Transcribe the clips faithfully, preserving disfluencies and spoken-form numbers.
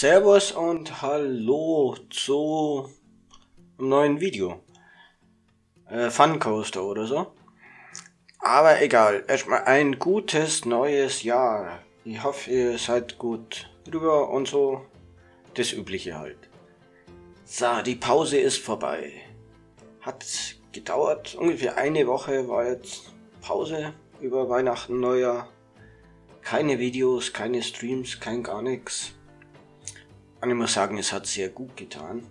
Servus und hallo zu einem neuen Video. Äh, Fun Coaster oder so. Aber egal, erstmal ein gutes neues Jahr. Ich hoffe, ihr seid gut drüber und so. Das Übliche halt. So, die Pause ist vorbei. Hat gedauert, ungefähr eine Woche war jetzt Pause über Weihnachten, Neujahr. Keine Videos, keine Streams, kein gar nichts. Und ich muss sagen, es hat sehr gut getan.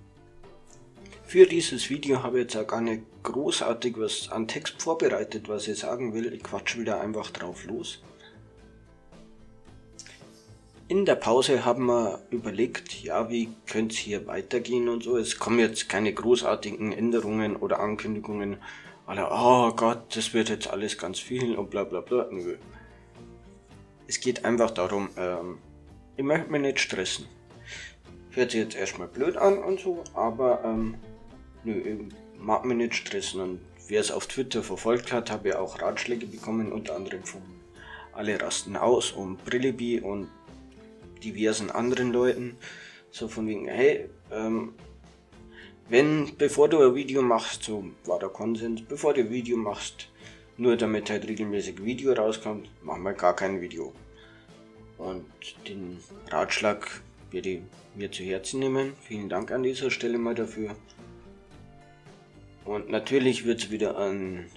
Für dieses Video habe ich jetzt auch gar nicht großartig was an Text vorbereitet, was ich sagen will. Ich quatsche wieder einfach drauf los. In der Pause haben wir überlegt, ja, wie könnte es hier weitergehen und so. Es kommen jetzt keine großartigen Änderungen oder Ankündigungen. Alle, oh Gott, das wird jetzt alles ganz viel und bla bla bla. Nö. Es geht einfach darum, ähm, ich möchte mich nicht stressen. Hört sich jetzt erstmal blöd an und so, aber ähm, nö, ich mag mich nicht stressen. Und wer es auf Twitter verfolgt hat, habe ja auch Ratschläge bekommen, unter anderem von Alle Rasten aus und Brillebi und diversen anderen Leuten. So von wegen, hey, ähm, wenn, bevor du ein Video machst, so war der Konsens, bevor du ein Video machst, nur damit halt regelmäßig Video rauskommt, machen wir gar kein Video. Und den Ratschlag werde ich mir zu Herzen nehmen. Vielen Dank an dieser Stelle mal dafür. Und natürlich wird es wieder ein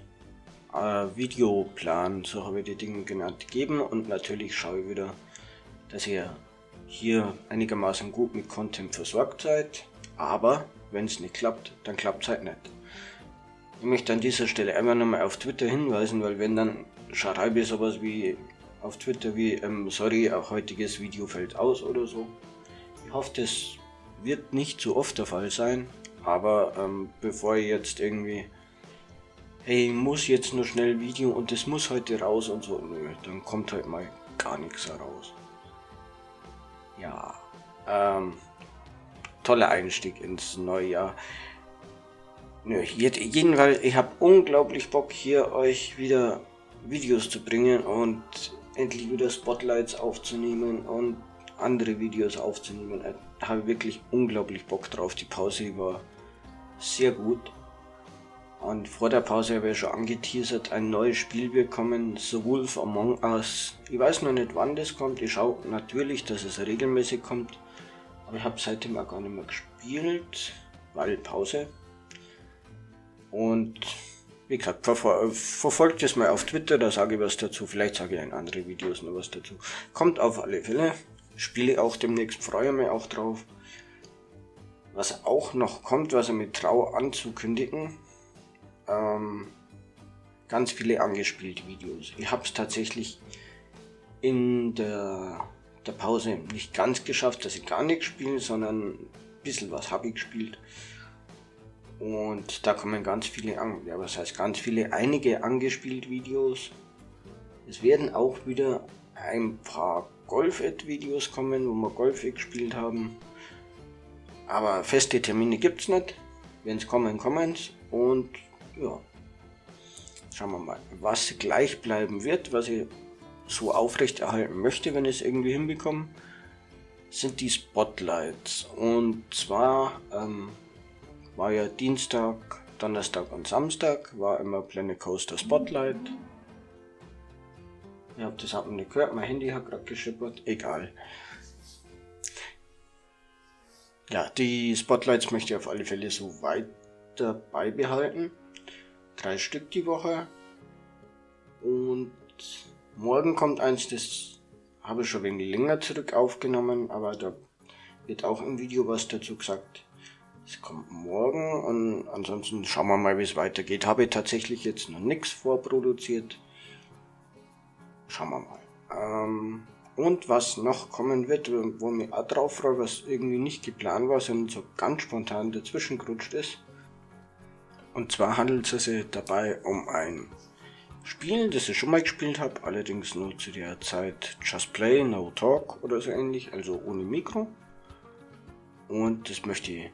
äh, Videoplan, so habe ich die Dinge genannt, geben. Und natürlich schaue ich wieder, dass ihr hier einigermaßen gut mit Content versorgt seid. Aber wenn es nicht klappt, dann klappt es halt nicht. Ich möchte an dieser Stelle einfach nochmal auf Twitter hinweisen, weil wenn, dann schreibe ich sowas wie auf Twitter wie, ähm, sorry, auch heutiges Video fällt aus oder so. Ich hoffe, das wird nicht so oft der Fall sein, aber ähm, bevor ich jetzt irgendwie, hey, ich muss jetzt nur schnell Video und das muss heute raus und so, nö, dann kommt halt mal gar nichts heraus. Ja, ähm, toller Einstieg ins neue Jahr. Nö, jedenfalls, ich habe unglaublich Bock, hier euch wieder Videos zu bringen und endlich wieder Spotlights aufzunehmen und andere Videos aufzunehmen. Ich habe wirklich unglaublich Bock drauf. Die Pause war sehr gut. Und vor der Pause habe ich schon angeteasert, ein neues Spiel bekommen, The Wolf Among Us. Ich weiß noch nicht, wann das kommt. Ich schaue natürlich, dass es regelmäßig kommt. Aber ich habe seitdem auch gar nicht mehr gespielt, weil Pause. Und wie gesagt, verfol verfolgt es mal auf Twitter, da sage ich was dazu, vielleicht sage ich in anderen Videos noch was dazu. Kommt auf alle Fälle, spiele auch demnächst, freue mich auch drauf. Was auch noch kommt, was ich mit trau anzukündigen, ähm, ganz viele angespielte Videos. Ich habe es tatsächlich in der, der Pause nicht ganz geschafft, dass ich gar nichts spiele, sondern ein bisschen was habe ich gespielt. Und da kommen ganz viele, ja, was heißt ganz viele, einige angespielt Videos. Es werden auch wieder ein paar Golf-Ad-Videos kommen, wo wir Golf gespielt haben. Aber feste Termine gibt es nicht. Wenn es kommen, kommen es. Und ja, schauen wir mal, was gleich bleiben wird, was ich so aufrechterhalten möchte, wenn ich es irgendwie hinbekomme, sind die Spotlights. Und zwar ähm, war ja Dienstag, Donnerstag und Samstag, war immer Planet Coaster Spotlight. Ihr habt das auch nicht gehört, mein Handy hat gerade geschippert, egal. Ja, die Spotlights möchte ich auf alle Fälle so weiter beibehalten. Drei Stück die Woche. Und morgen kommt eins, das habe ich schon ein wenig länger zurück aufgenommen, aber da wird auch im Video was dazu gesagt. Es kommt morgen und ansonsten schauen wir mal, wie es weitergeht. Habe ich tatsächlich jetzt noch nichts vorproduziert. Schauen wir mal. Ähm, und was noch kommen wird, wo mich auch drauf freue, was irgendwie nicht geplant war, sondern so ganz spontan dazwischen gerutscht ist. Und zwar handelt es sich dabei um ein Spiel, das ich schon mal gespielt habe, allerdings nur zu der Zeit Just Play, No Talk oder so ähnlich, also ohne Mikro. Und das möchte ich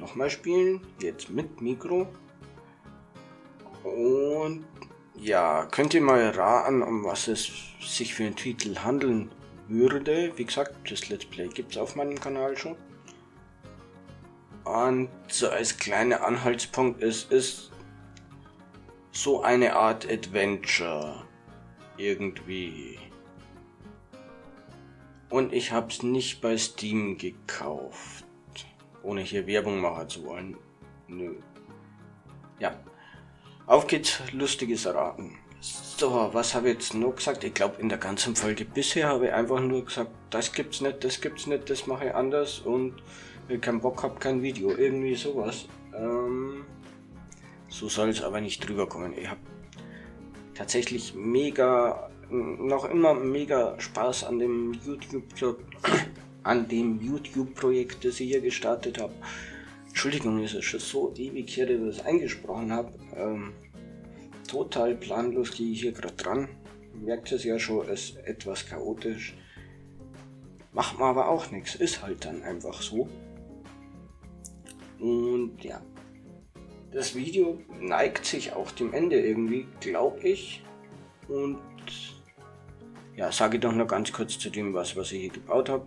nochmal spielen, jetzt mit Mikro. Und ja, könnt ihr mal raten, um was es sich für einen Titel handeln würde. Wie gesagt, das Let's Play gibt es auf meinem Kanal schon. Und so als kleiner Anhaltspunkt, es ist so eine Art Adventure irgendwie. Und ich habe es nicht bei Steam gekauft, ohne hier Werbung machen zu wollen. Nö. Ja, auf geht's, lustiges Erraten. So, was habe ich jetzt noch gesagt? Ich glaube, in der ganzen Folge bisher habe ich einfach nur gesagt, das gibt's nicht, das gibt's nicht, das mache ich anders und wenn ich keinen Bock habe, kein Video, irgendwie sowas. Ähm, so soll es aber nicht drüber kommen. Ich habe tatsächlich mega, noch immer mega Spaß an dem YouTube, an dem YouTube-Projekt, das ich hier gestartet habe. Entschuldigung, es ist schon so ewig her, dass ich das eingesprochen habe. Ähm, total planlos gehe ich hier gerade dran. Merkt es ja schon, es ist etwas chaotisch. Macht man aber auch nichts, ist halt dann einfach so. Und ja, das Video neigt sich auch dem Ende irgendwie, glaube ich. Und ja, sage ich doch noch ganz kurz zu dem, was, was ich hier gebaut habe.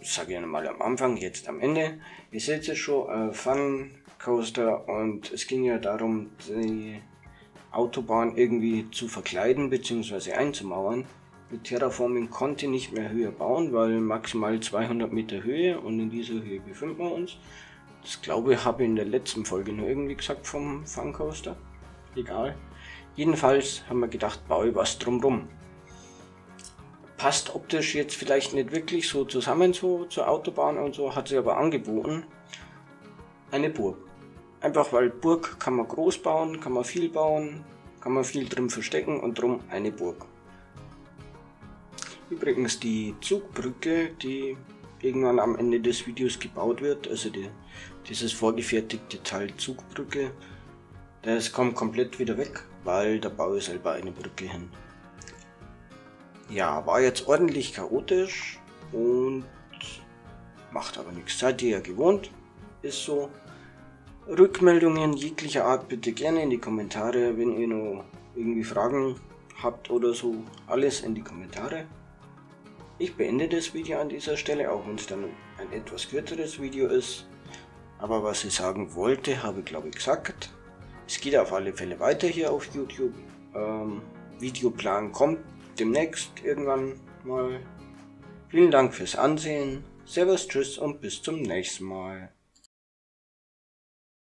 Sage ich nochmal am Anfang, jetzt am Ende. Ihr seht es schon, äh, Fun Coaster, und es ging ja darum, die Autobahn irgendwie zu verkleiden bzw. einzumauern. Mit Terraforming konnte ich nicht mehr höher bauen, weil maximal zweihundert Meter Höhe, und in dieser Höhe befinden wir uns. Das glaube ich, habe ich in der letzten Folge nur irgendwie gesagt vom Fun Coaster. Egal. Jedenfalls haben wir gedacht, baue ich was drumrum. Passt optisch jetzt vielleicht nicht wirklich so zusammen so zur Autobahn und so, hat sie aber angeboten. Eine Burg. Einfach weil Burg kann man groß bauen, kann man viel bauen, kann man viel drin verstecken und drum eine Burg. Übrigens die Zugbrücke, die irgendwann am Ende des Videos gebaut wird, also die, dieses vorgefertigte Teil Zugbrücke, das kommt komplett wieder weg, weil da baue ich selber eine Brücke hin. Ja, war jetzt ordentlich chaotisch und macht aber nichts. Seid ihr ja gewohnt, ist so. Rückmeldungen jeglicher Art bitte gerne in die Kommentare, wenn ihr noch irgendwie Fragen habt oder so, alles in die Kommentare. Ich beende das Video an dieser Stelle, auch wenn es dann ein etwas kürzeres Video ist. Aber was ich sagen wollte, habe ich glaube ich gesagt. Es geht auf alle Fälle weiter hier auf YouTube. Ähm, Videoplan kommt demnächst irgendwann mal. Vielen Dank fürs Ansehen. Servus, tschüss und bis zum nächsten Mal.